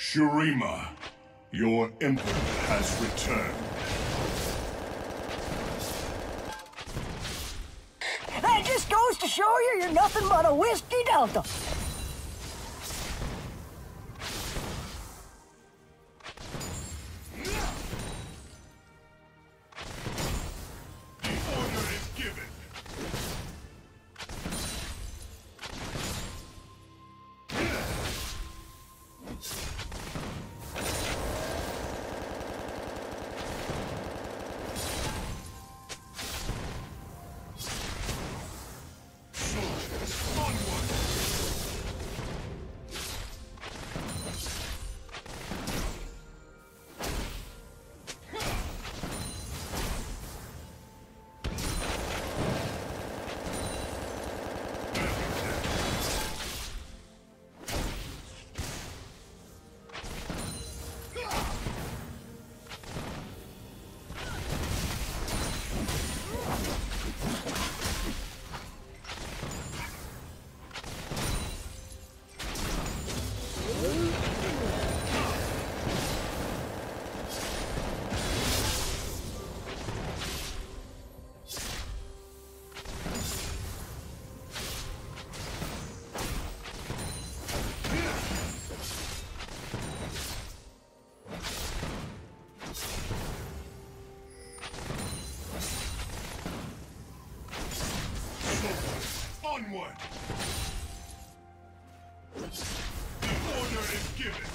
Shurima, your emperor has returned. That just goes to show you, you're nothing but a whiskey delta. Onward! The order is given!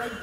Red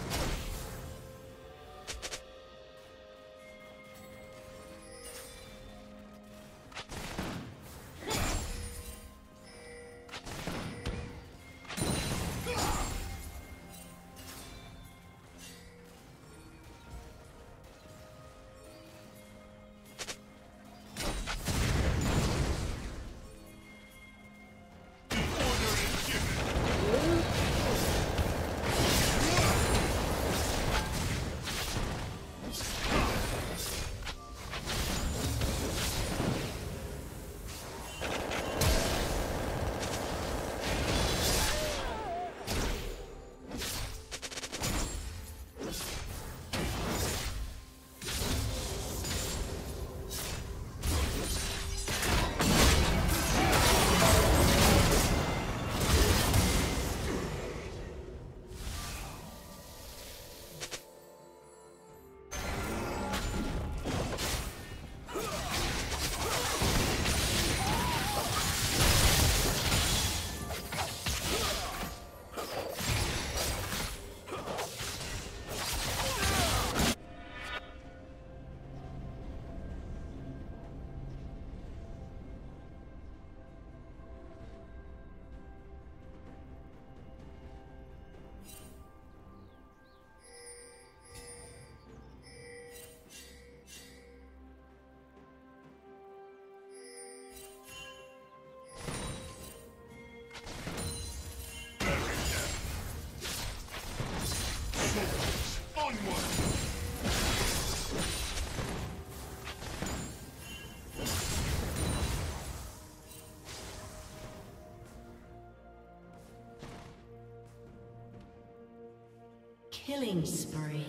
Killing spree.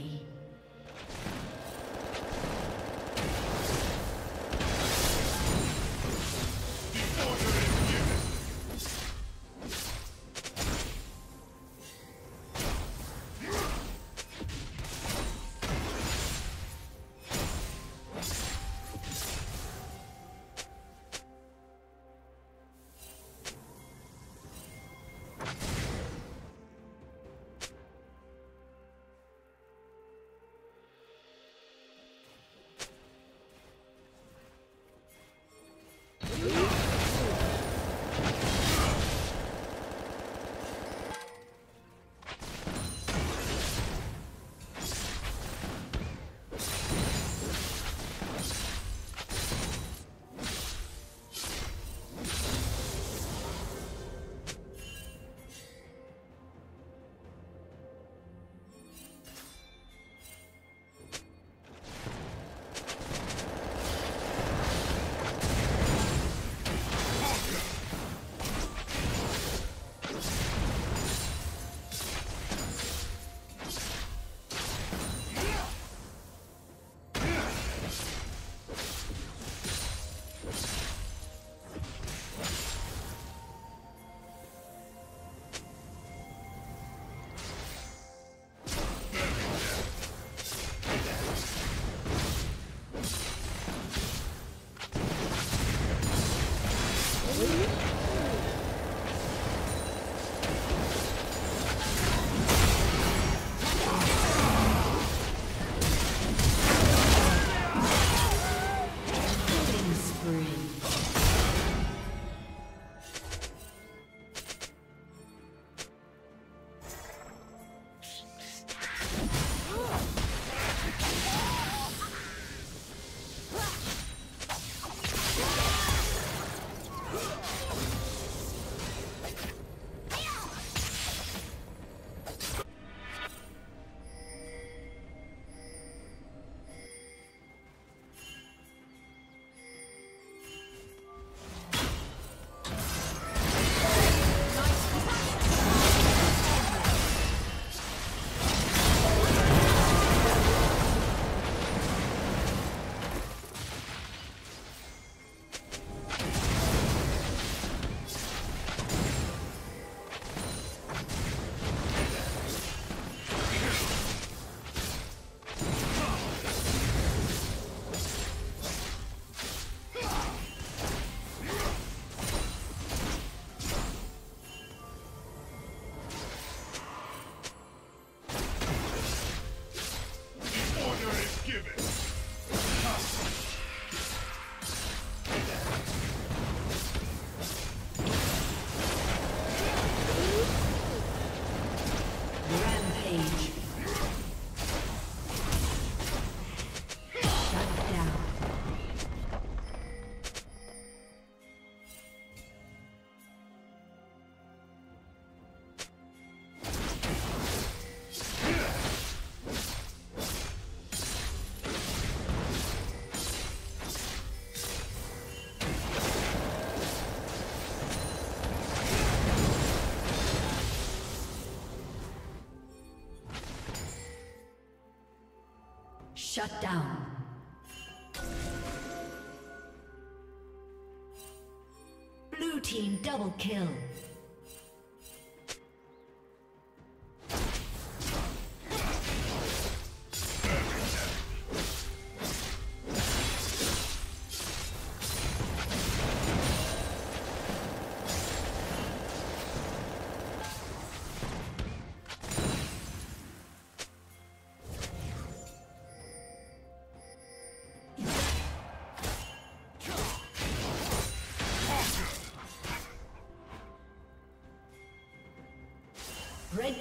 Rampage. Shut down. Blue team double kill. Red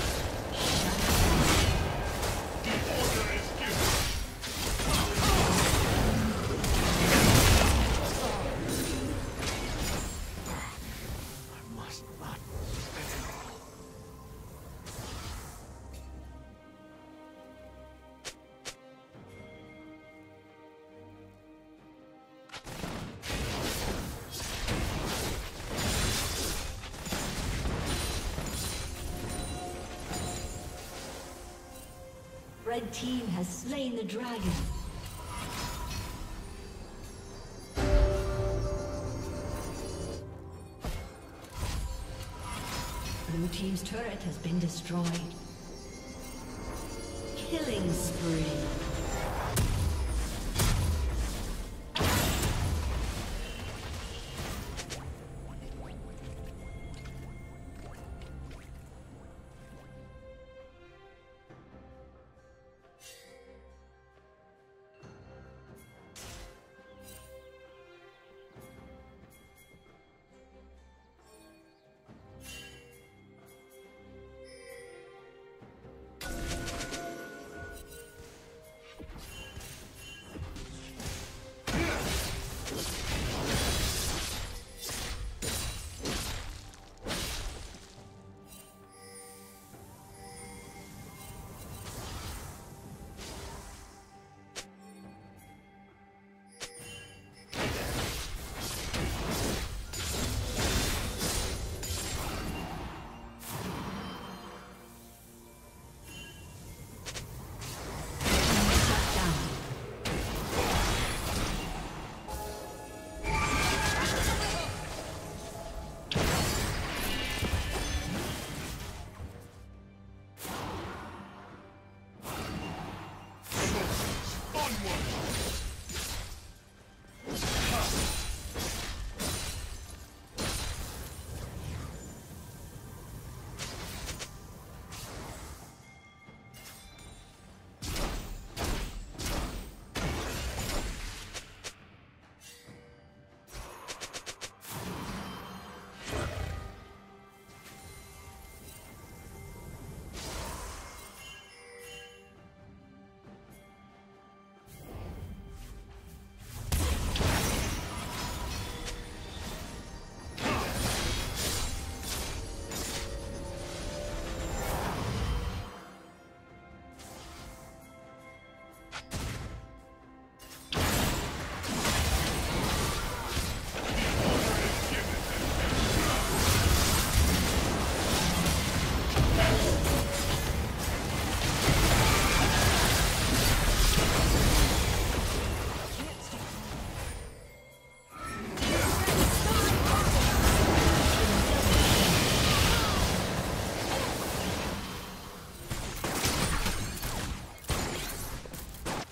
Red team has slain the dragon. Blue team's turret has been destroyed. Killing spree.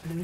Blue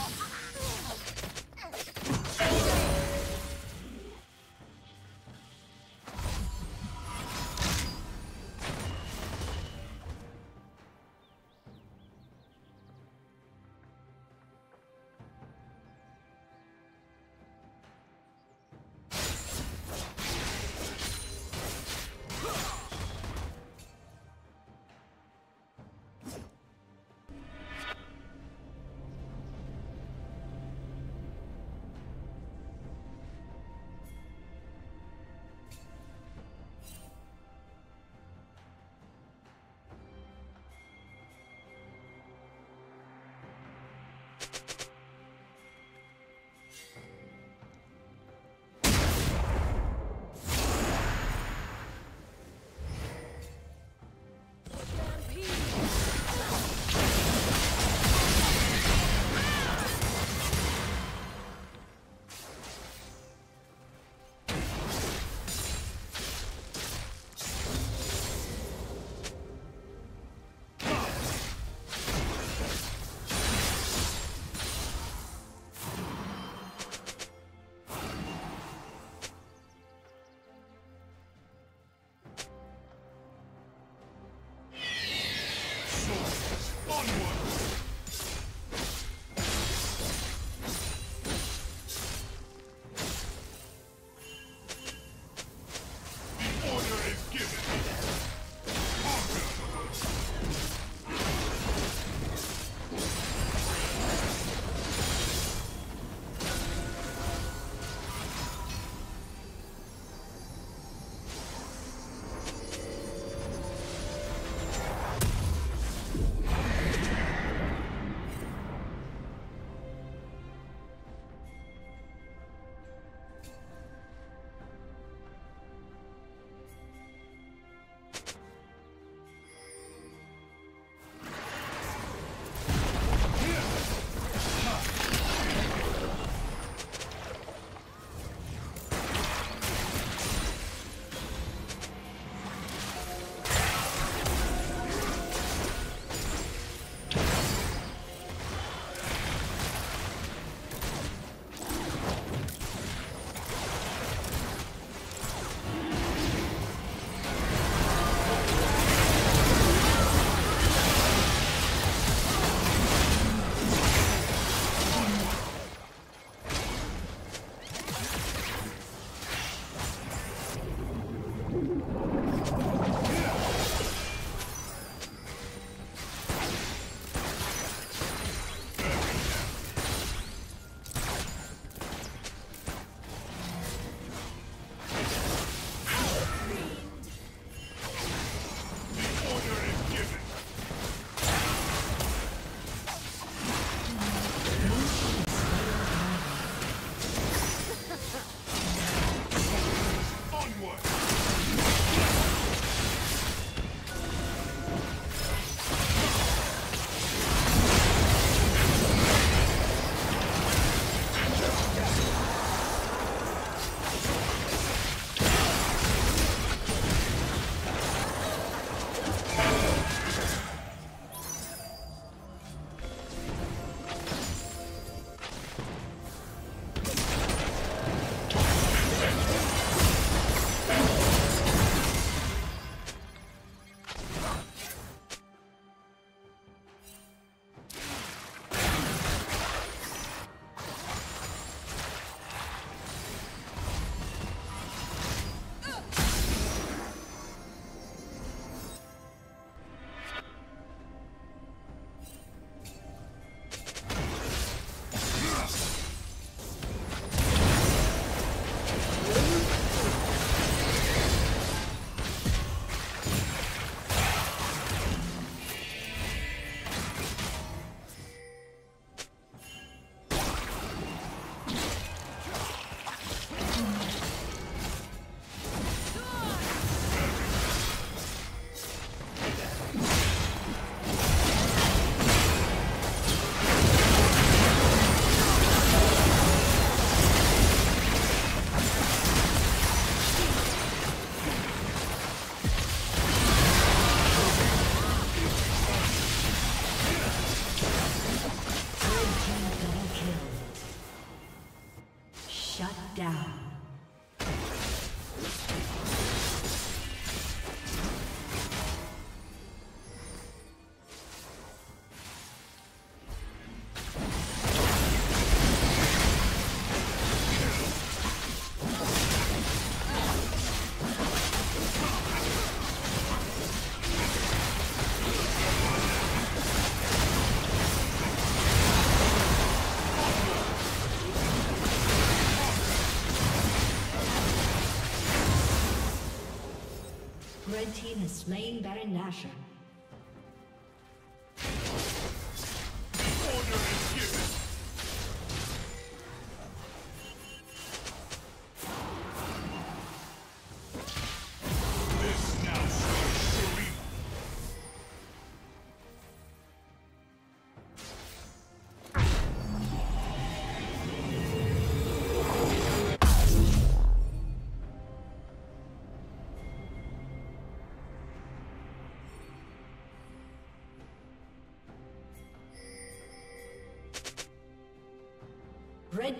down. Red team has slain Baron Nashor. Red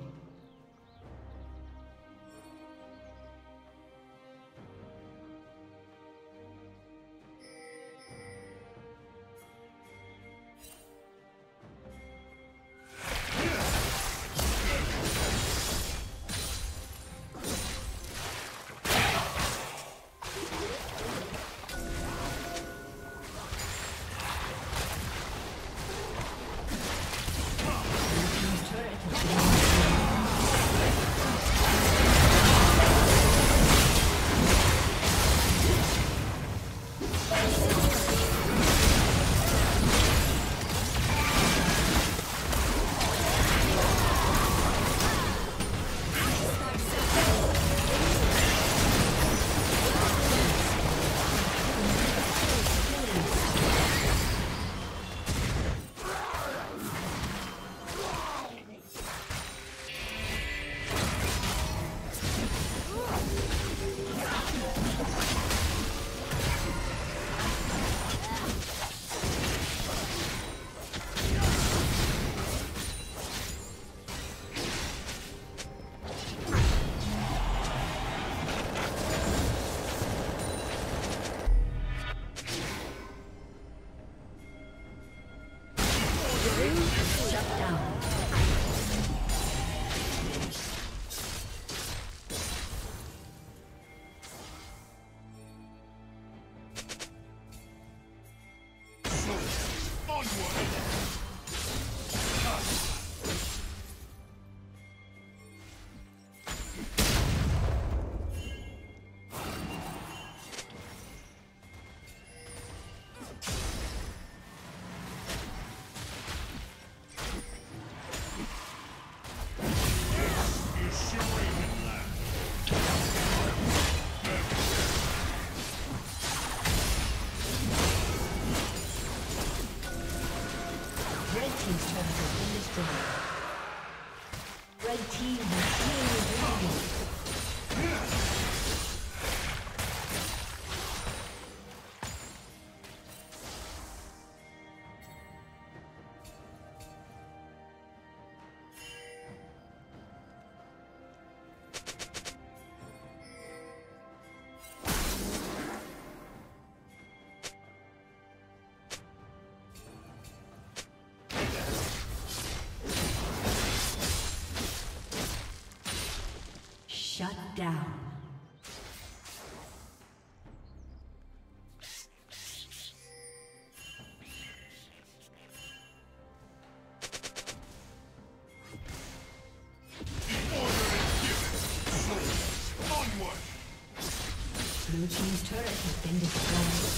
Shut down. Blue team's turret has been destroyed.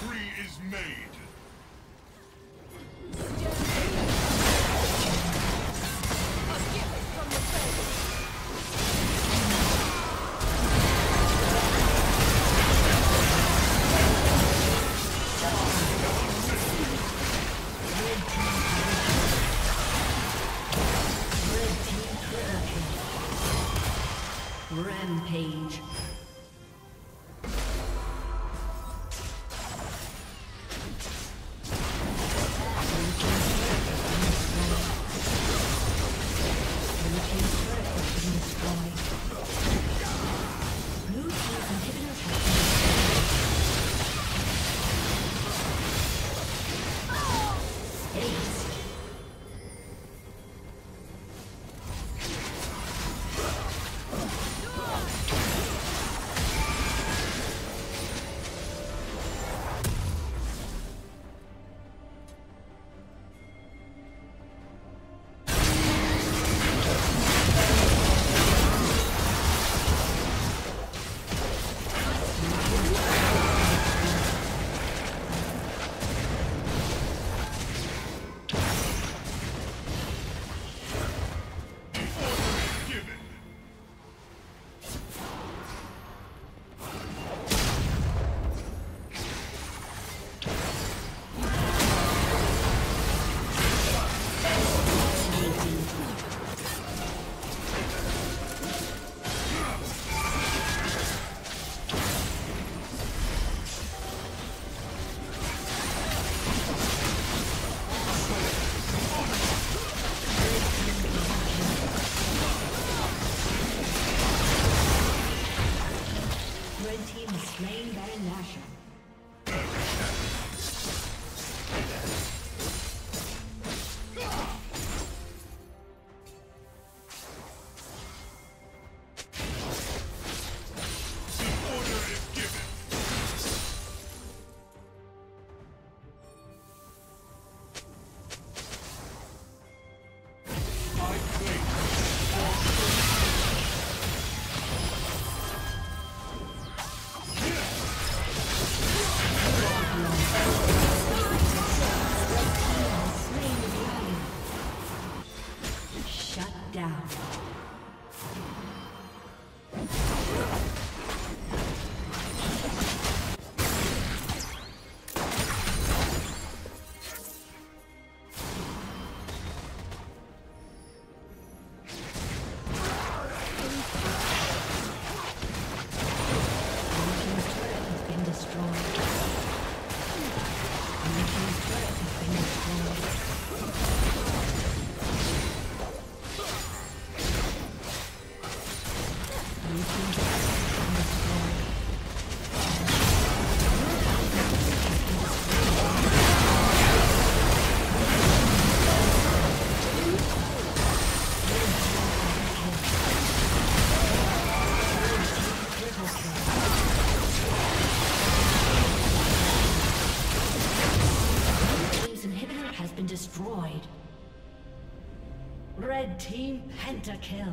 Free is made. Rampage. Slain Baron Nashor. Destroyed. Red team pentakill.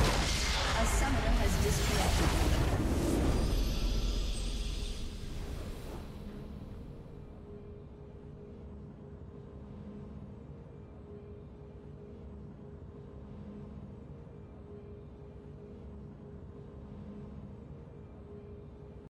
A summoner has disconnected.